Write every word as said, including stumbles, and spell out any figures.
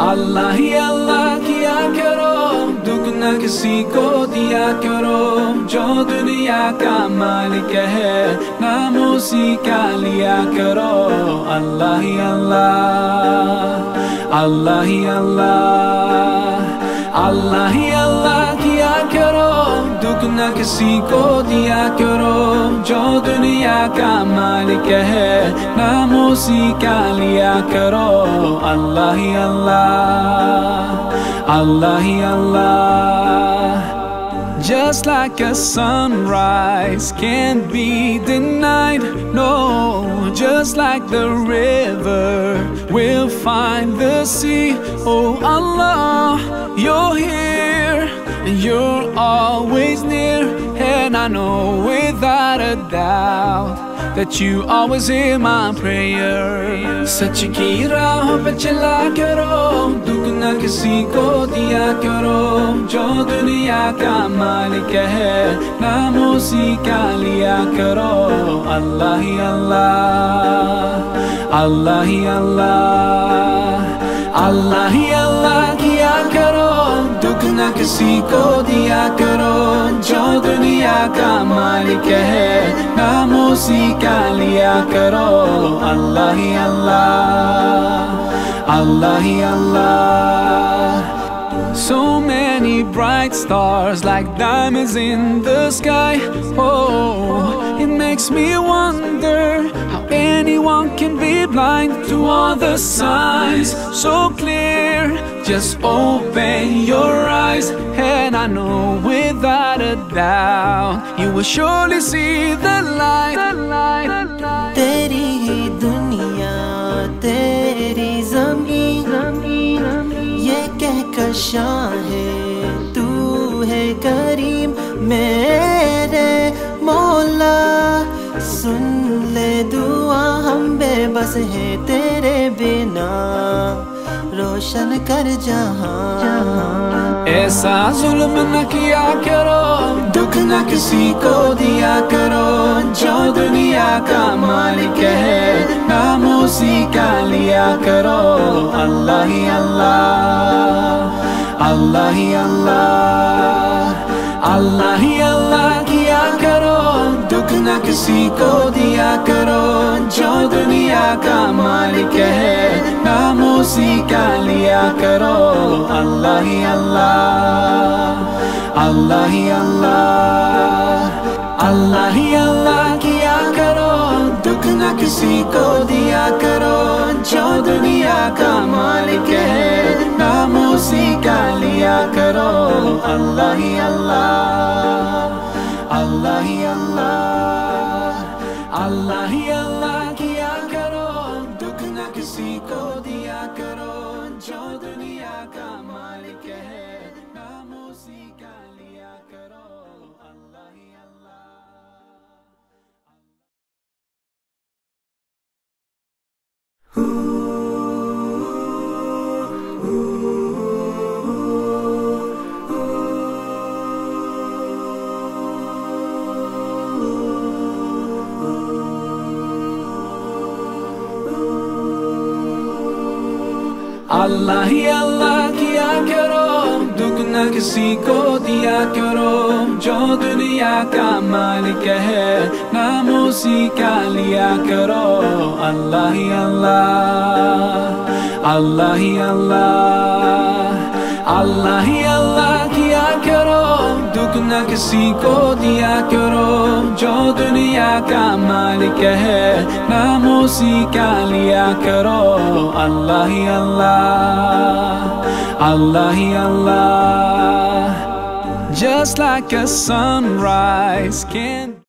Allahi Allah kiya karo, दुगना किसी को दिया करो। जो दुनिया का मालिक है, नाम उसी का लिया करो। अल्लाही अल्लाह, अल्लाही अल्लाह, अल्लाही अल्लाह किया करो। दुगना किसी को दिया करो। जो दुनिया का मालिक है, नाम उसी का लिया करो। अल्लाही अल्लाह, Allahi Allah. Just like a sunrise can't be denied, no. Just like the river we'll find the sea. Oh Allah, you're here and you're always near. And I know without a doubt that you always hear my prayer. Sach ki raah pe chala karo, dugna kisi ko diya karo. Jo duniya ka malik hai, naam usi ka liya karo. Allahi Allah, Allahi Allah, Allahi Allah kiya karo. Dugna kisi ko diya karo. Jo duniya ka malik hai, naam usi ka liya karo. Allahi Allah, Allahi Allah. So many bright stars like diamonds in the sky. Oh, it makes me wonder how anyone can be blind to all the signs so clear. Just open your eyes, and I know without a doubt you will surely see the light. Teri hi duniya, teri zameen, ye kehkashaں hai, tu hai kareem. Mere Mola, sun le dua, hum bebas hai tere bina. रोशन कर जहां, ऐसा जुल्म न किया करो। दुख न किसी को दिया करो। जो दुनिया का मालिक है, नाम उसी का लिया करो। अल्लाही अल्लाह, अल्लाही अल्लाह, अल्लाही अल्लाह किया करो। दुख न किसी को दिया करो। जो दुनिया का मालिक है, नाम उसी का लिया करो। अल्लाही अल्लाह, अल्लाही अल्लाह, अल्लाही अल्लाह किया करो। दुख न किसी को दिया करो। जो दुनिया का मालिक है, नाम उसी का लिया करो। अल्लाही अल्लाह, अल्लाही अल्लाह, अल्लाही अल्लाह किया करो। दुख न किसी को दिया करो। जो दुनिया का मालिक है, नाम उसी का लिया करो। अल्लाही अल्लाह। Allahi Allah kiya karo, dugna kisi ko diya karo. Jo duniya ka malik hai, naam usi ka liya karo. Allahi Allah, Allahi Allah, Allahi Allah kiya karo. दुगना किसी को दिया करो। जो दुनिया का मालिक है, नाम उसी का लिया करो। अल्लाही अल्लाह, अल्लाही अल्लाह. Just like a sunrise can